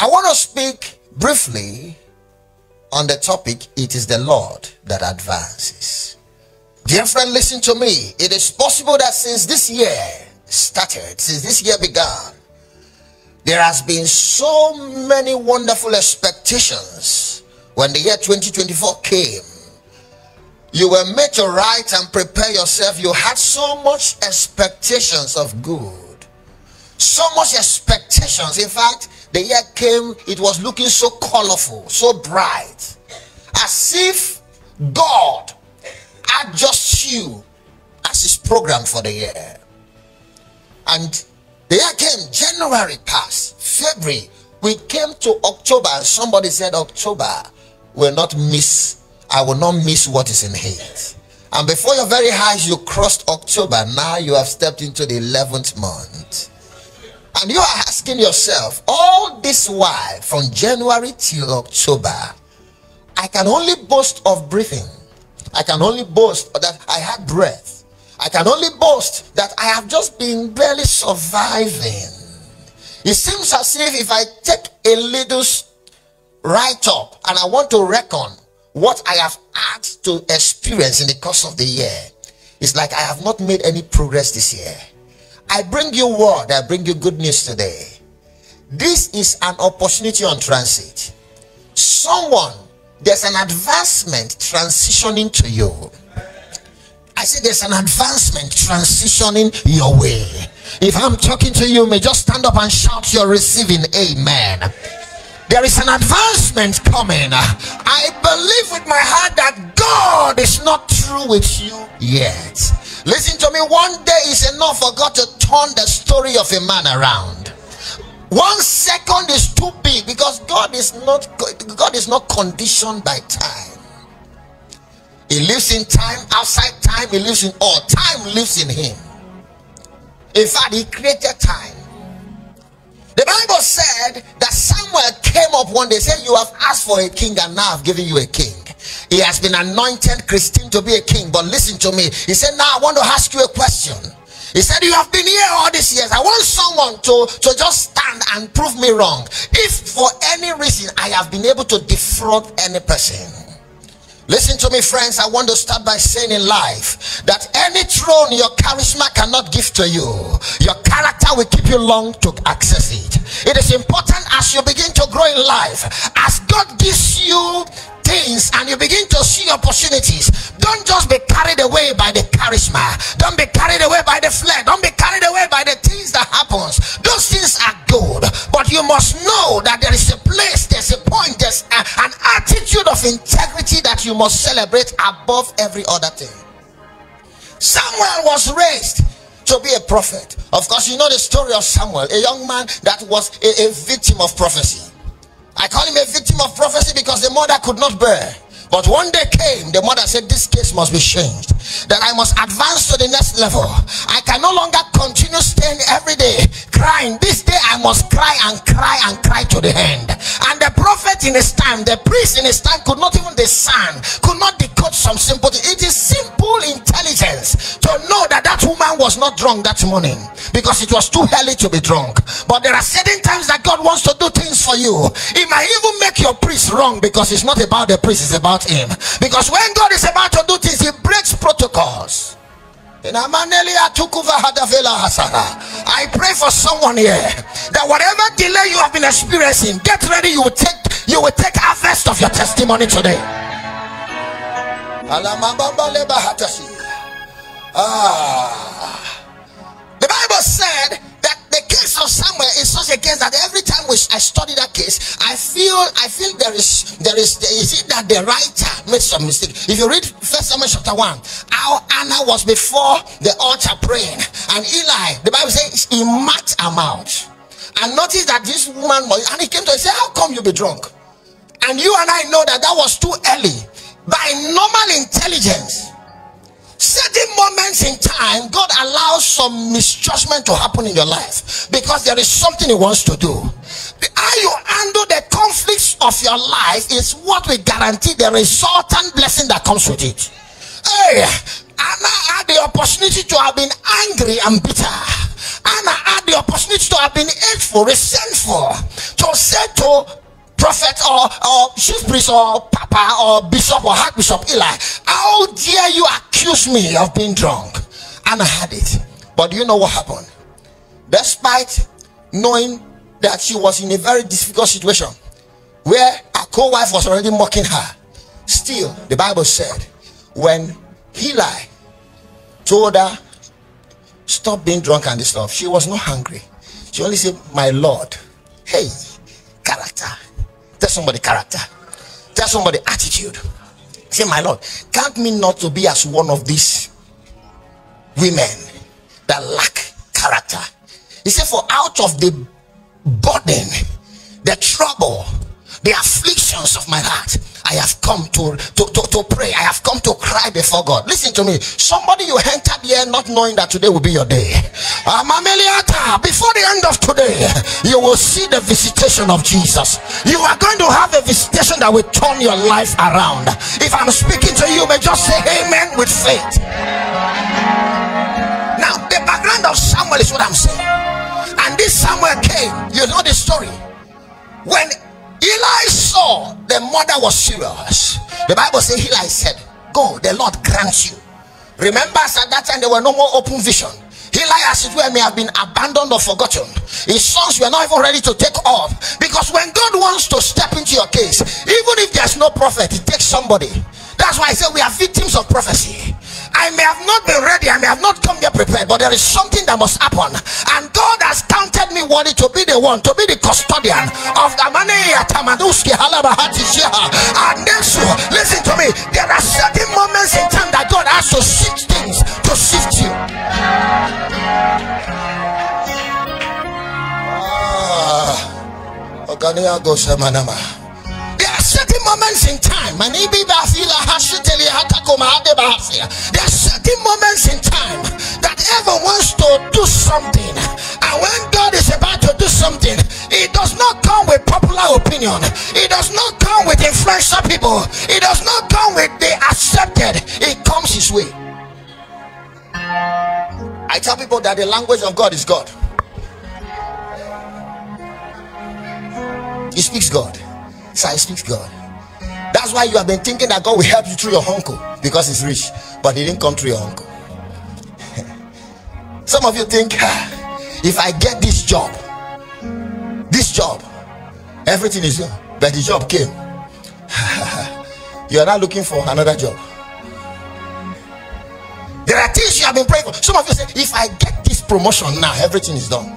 I want to speak briefly on the topic, it is the Lord that advances. Dear friend, listen to me. It is possible that since this year started, since this year began, there has been so many wonderful expectations. When the year 2024 came, you were made to write and prepare yourself. You had so much expectations of good, so much expectations. In fact, the year came, it was looking so colorful, so bright, as if God adjusts you as his program for the year. And the year came, January passed, February, we came to October, and somebody said October will not miss, I will not miss what is in it. And before your very eyes, you crossed October. Now you have stepped into the 11th month. And you are asking yourself, all this while, from January till October, I can only boast of breathing. I can only boast that I had breath. I can only boast that I have just been barely surviving. It seems as if I take a little write up and I want to reckon what I have had to experience in the course of the year, it's like I have not made any progress this year. I bring you word, I bring you good news today. This is an opportunity on transit. Someone, there's an advancement transitioning to you. I say there's an advancement transitioning your way. If I'm talking to you, may just stand up and shout you're receiving. Amen. There is an advancement coming. I believe with my heart that God is not through with you yet. Listen to me, one day is enough for God to turn the story of a man around. 1 second is too big, because God is not conditioned by time. He lives in time, outside time, he lives in all. Time lives in him. In fact, he created time. The Bible said that Samuel came up one day, said, you have asked for a king and now I've given you a king. He has been anointed, Christine, to be a king. But listen to me. He said, now I want to ask you a question. He said, you have been here all these years. I want someone to just stand and prove me wrong. If for any reason I have been able to defraud any person. Listen to me, friends. I want to start by saying in life that any throne your charisma cannot give to you, your character will keep you long to access it. It is important as you begin to grow in life, as God gives you things and you begin to see opportunities, don't just be carried away by the charisma. Don't be carried away by the flesh. Don't be carried away by the things that happens. Those things are good, but you must know that there is a place, there's a point, there's an attitude of integrity that you must celebrate above every other thing. Samuel was raised to be a prophet. Of course, you know the story of Samuel, a young man that was a victim of prophecy. I call him a victim of prophecy because the mother could not bear. But one day came, the mother said, this case must be changed, that I must advance to the next level. I can no longer continue staying every day crying. This day I must cry and cry and cry to the end. And the prophet in his time, the priest in his time, could not even discern, could not decode some simple thing. It is simple intelligence to know that that woman was not drunk that morning, because it was too early to be drunk. But there are certain times that God wants to do things for you. It might even make your priest wrong, because it's not about the priest, it's about him. Because when God is about to do things, he breaks protocols. I pray for someone here that whatever delay you have been experiencing, get ready, you will take harvest of your testimony today. The Bible said that the case of Samuel is such a case that every time I study that case, I feel is it that the writer made some mistake. If you read 1 Samuel chapter 1, how Anna was before the altar praying, and Eli, the Bible says, he marked her mouth, and noticed that this woman was, and he came to her and said, how come you be drunk? And you and I know that that was too early. By normal intelligence, certain moments in time, God allows some misjudgment to happen in your life, because there is something he wants to do. How you handle the conflicts of your life is what will guarantee the resultant blessing that comes with it. Hey, Anna had the opportunity to have been angry and bitter. Anna had the opportunity to have been hateful, resentful, to say to no prophet or chief priest or papa or bishop or archbishop Eli, how dare you accuse me of being drunk? And I had it. But do you know what happened? Despite knowing that she was in a very difficult situation where her co-wife was already mocking her, still the Bible said when Eli told her stop being drunk and this stuff, she was not hungry. She only said, my Lord. Hey, character. Tell somebody character. Tell somebody attitude. Say, my Lord, count me not to be as one of these women that lack character. He said, for out of the burden, the trouble, the afflictions of my heart, I have come to pray. I have come to cry before God. Listen to me. Somebody, you entered here not knowing that today will be your day. Before the end of today, you will see the visitation of Jesus. You are going to have a visitation that will turn your life around. If I'm speaking to you, may just say amen with faith. Now, the background of Samuel is what I'm saying. And this Samuel came. You know the story. When Eli saw the mother was serious, the Bible says Eli said, go, the Lord grants you. Remember, at that time there were no more open vision. Eli, as it were, may have been abandoned or forgotten. His sons were not even ready to take off, because when God wants to step into your case, even if there's no prophet, he takes somebody. That's why I say we are victims of prophecy. I may have not been ready, I may have not come there prepared, but there is something that must happen. And God has counted me worthy to be the one, to be the custodian of the money. And then, so, listen to me, there are certain moments in time that God has to shift things, to shift you. There are certain moments in time. There are certain moments in time that heaven wants to do something, and when God is about to do something, it does not come with popular opinion, it does not come with influential people, it does not come with the accepted, it comes his way. I tell people that the language of God is God. He speaks God. So I speak God. That's why you have been thinking that God will help you through your uncle because he's rich, but he didn't come through your uncle. Some of you think, if I get this job, everything is done. But the job came. You are not looking for another job. There are things you have been praying for. Some of you say, if I get this promotion now, everything is done.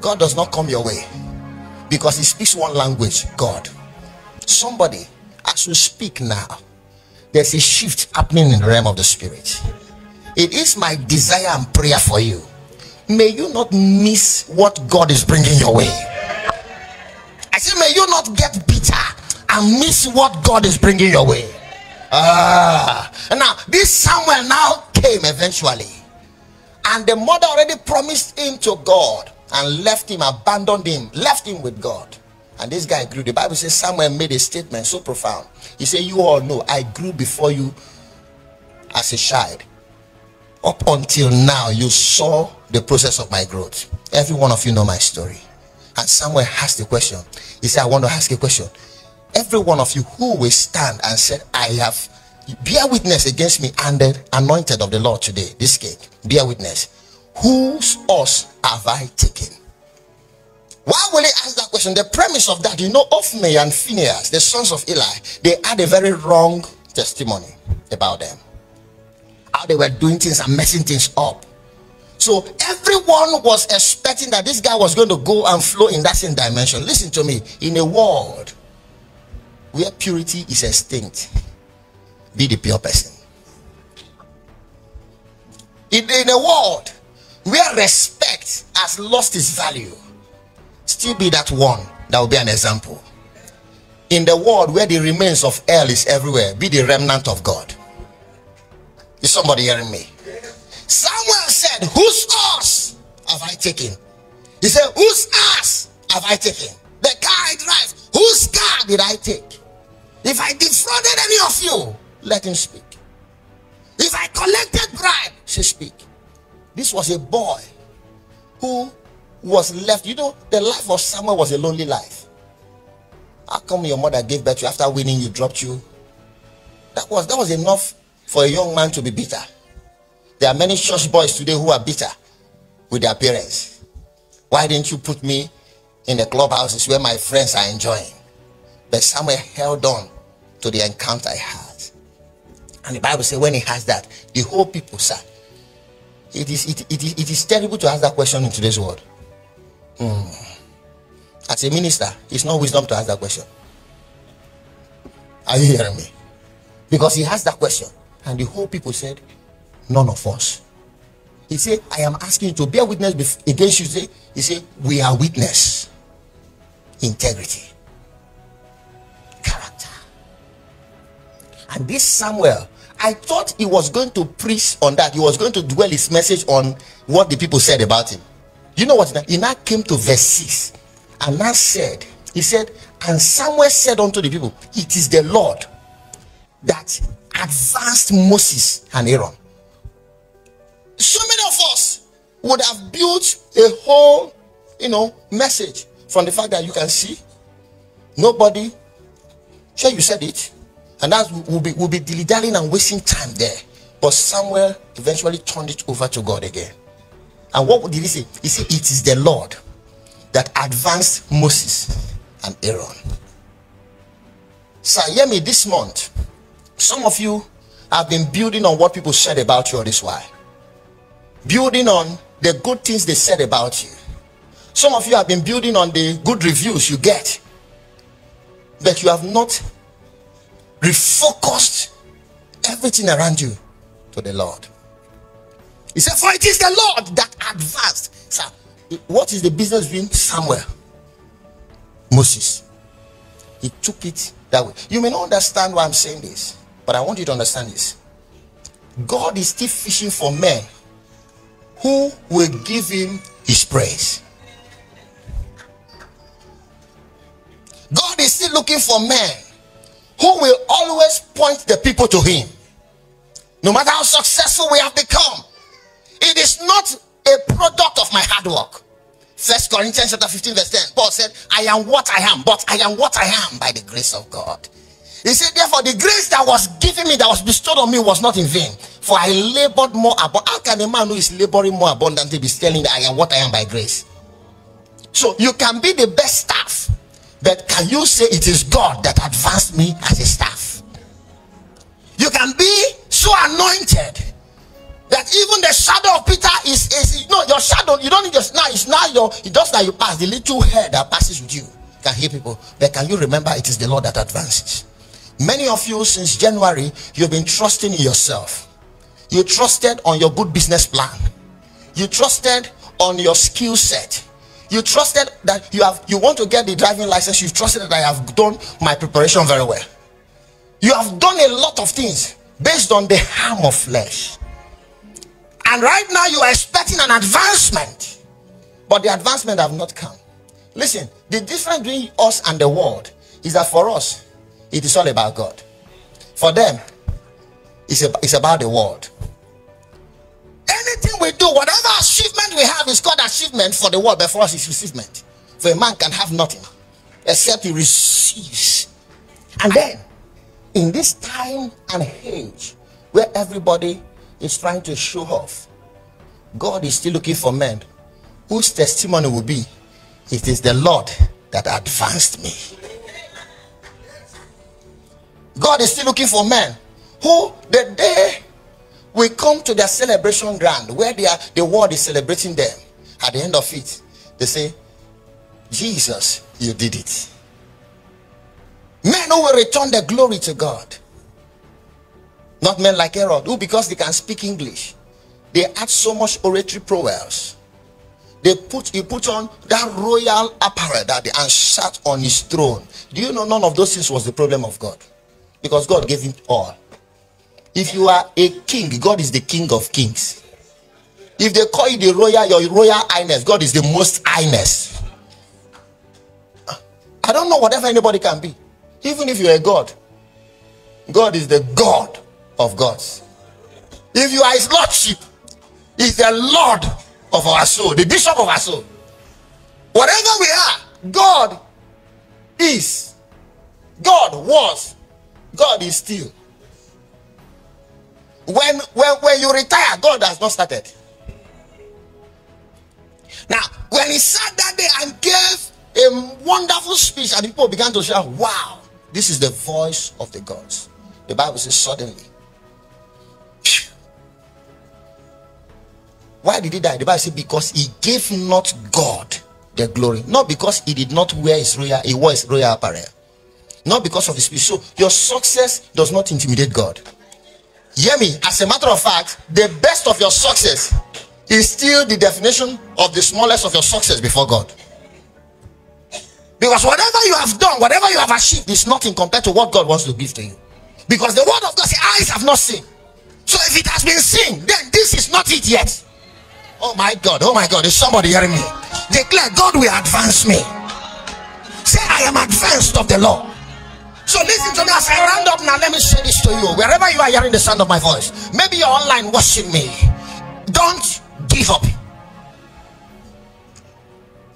God does not come your way because he speaks one language, God. Somebody, as we speak now, there's a shift happening in the realm of the spirit. It is my desire and prayer for you, may you not miss what God is bringing your way. I say, may you not get bitter and miss what God is bringing your way. Now this Samuel now came eventually, and the mother already promised him to God and left him, abandoned him, left him with God. And this guy grew. The Bible says Samuel made a statement so profound. He said, you all know, I grew before you as a child. Up until now, you saw the process of my growth. Every one of you know my story. And Samuel asked the question. He said, I want to ask a question. Every one of you who will stand and said, I have, bear witness against me and the anointed of the Lord today, this cake, bear witness. Whose us have I taken? Why will he ask that question? The premise of that, you know, Ophni and Phinehas, the sons of Eli, they had a very wrong testimony about them. How they were doing things and messing things up. So everyone was expecting that this guy was going to go and flow in that same dimension. Listen to me. In a world where purity is extinct, be the pure person. In a world where respect has lost its value, still be that one that will be an example. In the world where the remains of hell is everywhere, be the remnant of God. Is somebody hearing me? Someone said, whose ass have I taken? He said, whose ass have I taken? The car I drive, whose car did I take? If I defrauded any of you, let him speak. If I collected bribe, she speak. This was a boy who was left. You know, the life of Samuel was a lonely life. How come your mother gave birth to you? After winning you, dropped you? That was enough for a young man to be bitter. There are many church boys today who are bitter with their parents. Why didn't you put me in the clubhouses where my friends are enjoying? But Samuel held on to the encounter he had. And the Bible says when he has that, the whole people sat. It is terrible to ask that question in today's world. As a minister, it's not wisdom to ask that question. Are you hearing me? Because he asked that question, and the whole people said, none of us. He said, I am asking you to bear witness against you. He said, we are witness. Integrity. Character. And this Samuel, I thought he was going to preach on that. He was going to dwell his message on what the people said about him. You know what? He now came to verse 6. And now said, he said, and Samuel said unto the people, it is the Lord that advanced Moses and Aaron. So many of us would have built a whole, message from the fact that you can see nobody. Sure, you said it. And that will be dilly-dallying and wasting time there. But Samuel eventually turned it over to God again. And what did he say? He said, it is the Lord that advanced Moses and Aaron. So hear me this month. Some of you have been building on what people said about you all this while. Building on the good things they said about you. Some of you have been building on the good reviews you get. But you have not refocused everything around you to the Lord. He said, for it is the Lord that advanced. Sir, what is the business between Samuel? Moses. He took it that way. You may not understand why I'm saying this, but I want you to understand this. God is still fishing for men who will give him his praise. God is still looking for men who will always point the people to him. No matter how successful we have become, it is not a product of my hard work. 1 Corinthians chapter 15 verse 10, Paul said, I am what I am, but I am what I am by the grace of God. He said, therefore the grace that was given me, that was bestowed on me, was not in vain, for I labored more abundantly. How can a man who is laboring more abundantly be telling that I am what I am by grace? So you can be the best staff, but can you say it is God that advanced me as a staff? You can be so anointed that even the shadow of Peter is your shadow. You don't need just now. It's now your, it does that you pass the little head that passes with you. You can hear people, but can you remember it is the Lord that advances? Many of you since January, you've been trusting in yourself. You trusted on your good business plan. You trusted on your skill set. You trusted that you want to get the driving license. You've trusted that I have done my preparation very well. You have done a lot of things based on the harm of flesh. And right now you are expecting an advancement, but the advancement have not come. Listen, the difference between us and the world is that for us, it is all about God. For them, it's about the world. Anything we do, whatever achievement we have is called achievement for the world, but for us it's receivement. For a man can have nothing except he receives. And then, in this time and age where everybody is trying to show off, God is still looking for men whose testimony will be, it is the Lord that advanced me. God is still looking for men who the day we come to their celebration ground where the world is celebrating them, at the end of it they say, Jesus, you did it. Men who will return the glory to God. Not men like Herod, who because they can speak English, they add so much oratory prowess. He put on that royal apparel and sat on his throne. Do you know none of those things was the problem of God? Because God gave him all. If you are a king, God is the King of Kings. If they call you the royal, your royal highness, God is the most highness. I don't know whatever anybody can be. Even if you are a God, God is the God of gods. If you are his lordship, he's the Lord of our soul, the bishop of our soul. Whatever we are, God is God was, God is still. When you retire, God has not started. Now, when he sat that day and gave a wonderful speech, and people began to shout, wow, this is the voice of the gods. The Bible says suddenly. Why did he die? The Bible says because he gave not God the glory. Not because he did not wear his royal, he wore his royal apparel. Not because of his speech. So your success does not intimidate God. Hear me. As a matter of fact, the best of your success is still the definition of the smallest of your success before God. Because whatever you have done, whatever you have achieved is nothing compared to what God wants to give to you. Because the word of God says, eyes have not seen. So if it has been seen, then this is not it yet. Oh my God, is somebody hearing me? Declare, God will advance me. Say, I am advanced of the Lord. So listen to me as I round up now. Let me say this to you. Wherever you are hearing the sound of my voice, maybe you're online watching me. Don't give up.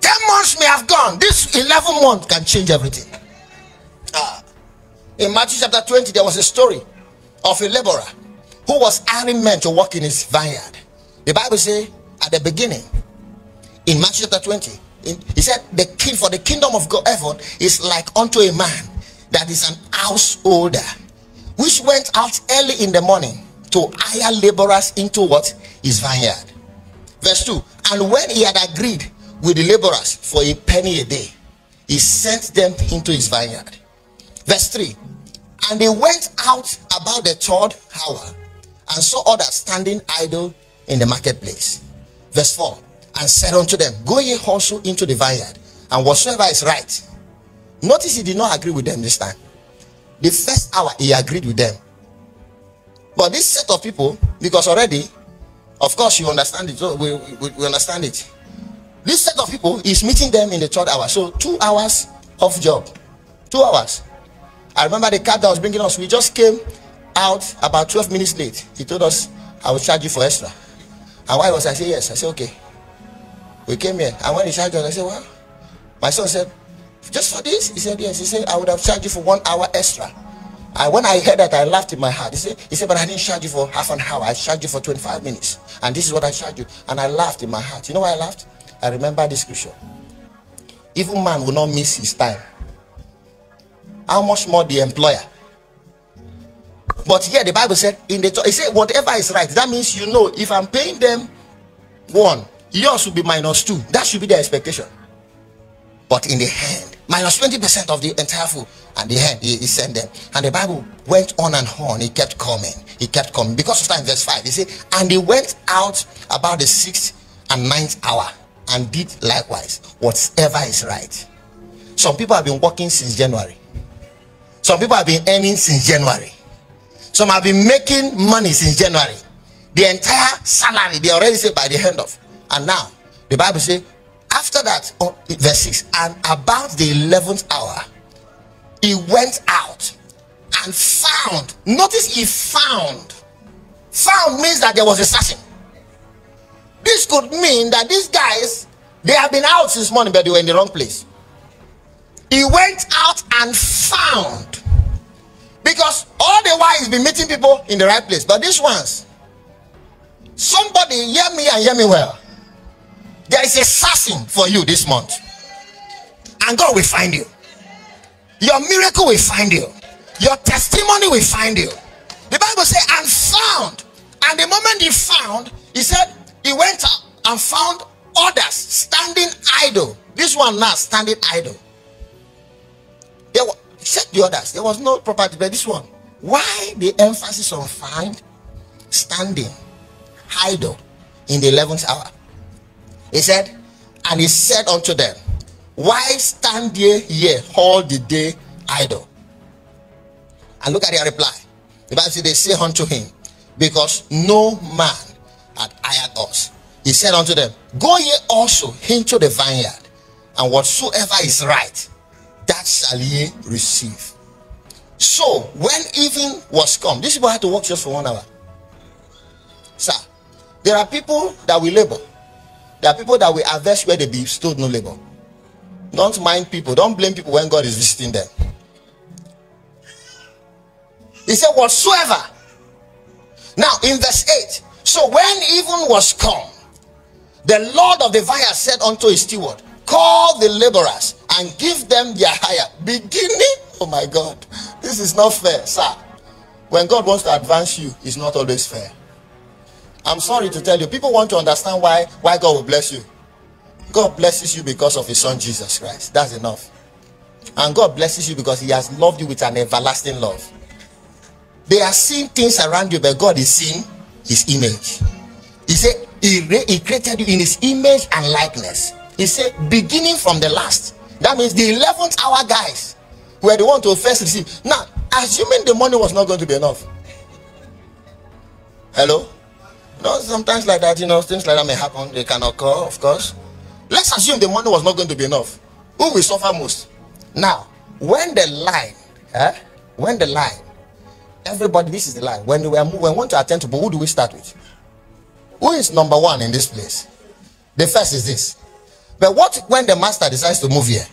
10 months may have gone. This 11th month can change everything. In Matthew chapter 20, there was a story of a laborer who was hiring men to work in his vineyard. The Bible says at the beginning, in Matthew chapter 20, he said, for the kingdom of God heaven is like unto a man that is an householder, which went out early in the morning to hire laborers into what? His vineyard. Verse 2, and when he had agreed with the laborers for a penny a day, he sent them into his vineyard. Verse 3, and they went out about the 3rd hour and saw others standing idle in the marketplace. Verse 4, and said unto them, go ye also into the vineyard, and whatsoever is right. Notice he did not agree with them this time. The first hour he agreed with them. But this set of people, because already, of course you understand it, so we understand it. This set of people is meeting them in the 3rd hour. So 2 hours of job. 2 hours. I remember the cab that was bringing us. We just came out about 12 minutes late. He told us, I will charge you for extra. And why was I say yes? I said, okay. We came here. And when he charged us, I said, well, my son said, just for this? He said, yes. He said, I would have charged you for 1 hour extra. And when I heard that, I laughed in my heart. He said, but I didn't charge you for half an hour. I charged you for 25 minutes. And this is what I charged you. And I laughed in my heart. You know why I laughed? I remember this scripture. Even man will not miss his time. How much more the employer? But here the Bible said, it said, whatever is right. That means, you know, if I'm paying them 1, yours will be -2. That should be their expectation. But in the hand, -20% of the entire food, and the hand, he sent them. And the Bible went on and on. He kept coming. He kept coming. Because of time, verse 5, he said, and he went out about the 6th and 9th hour and did likewise, whatsoever is right. Some people have been working since January. Some people have been earning since January. Some have been making money since January. The entire salary, they already say by the hand of. And now, the Bible says, after that, verse 6, and about the 11th hour, he went out and found. Notice he found. Found means that there was a searching. This could mean that these guys, they have been out since morning, but they were in the wrong place. He went out and found. Because all the while he's been meeting people in the right place. But these ones, somebody hear me and hear me well. There is a searching for you this month. And God will find you. Your miracle will find you. Your testimony will find you. The Bible says, and found. And the moment he found, he said, he went up and found others standing idle. This one now standing idle. Except the others. There was no property, but this one. Why the emphasis on find, standing, idle in the 11th hour? He said, and he said unto them, why stand ye here all the day idle? And look at their reply. The Bible says, they say unto him, because no man had hired us. He said unto them, go ye also into the vineyard, and whatsoever is right, that shall ye receive. So when evening was come, these people had to work just for 1 hour. Sir, there are people that will labor. There are people that will harvest where they bestowed no labor. Don't mind people. Don't blame people when God is visiting them. He said whatsoever. Now in verse 8, so when even was come, the lord of the vineyard said unto his steward, call the laborers and give them their hire. Beginning, oh my God, this is not fair, sir. When God wants to advance you, it's not always fair. I'm sorry to tell you, people want to understand why God will bless you. God blesses you because of his son Jesus Christ. That's enough. And God blesses you because he has loved you with an everlasting love. They are seeing things around you, but God is seeing his image. He said he created you in his image and likeness. He said beginning from the last. That means the 11th hour guys were the ones to first receive. Now, assuming the money was not going to be enough. Hello? No, sometimes like that, you know, things like that may happen. They can occur, of course. Let's assume the money was not going to be enough. Who will suffer most? Now, when the line, everybody, this is the line. When we want to attend to, but who do we start with? Who is number one in this place? The first is this. But what when the master decides to move here?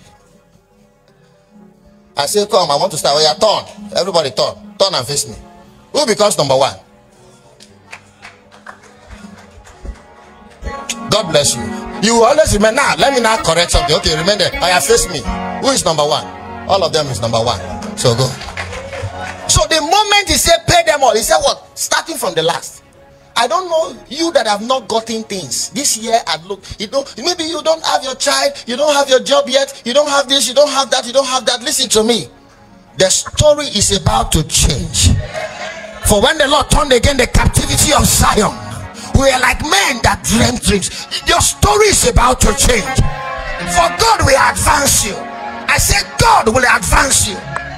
I say, come, I want to start. Yeah, turn. Everybody turn. Turn and face me. Who becomes number one? God bless you. You always remember. Now, let me now correct something. Okay, remember. I face me. Who is number one? All of them is number one. So go. So the moment he said pay them all, he said what? Starting from the last. I don't know you that have not gotten things this year. I'd look, you know, maybe you don't have your child, you don't have your job yet, you don't have this, you don't have that, you don't have that. Listen to me, the story is about to change. For when the Lord turned again the captivity of Zion, we are like men that dream dreams. Your story is about to change. For God will advance you. I said God will advance you.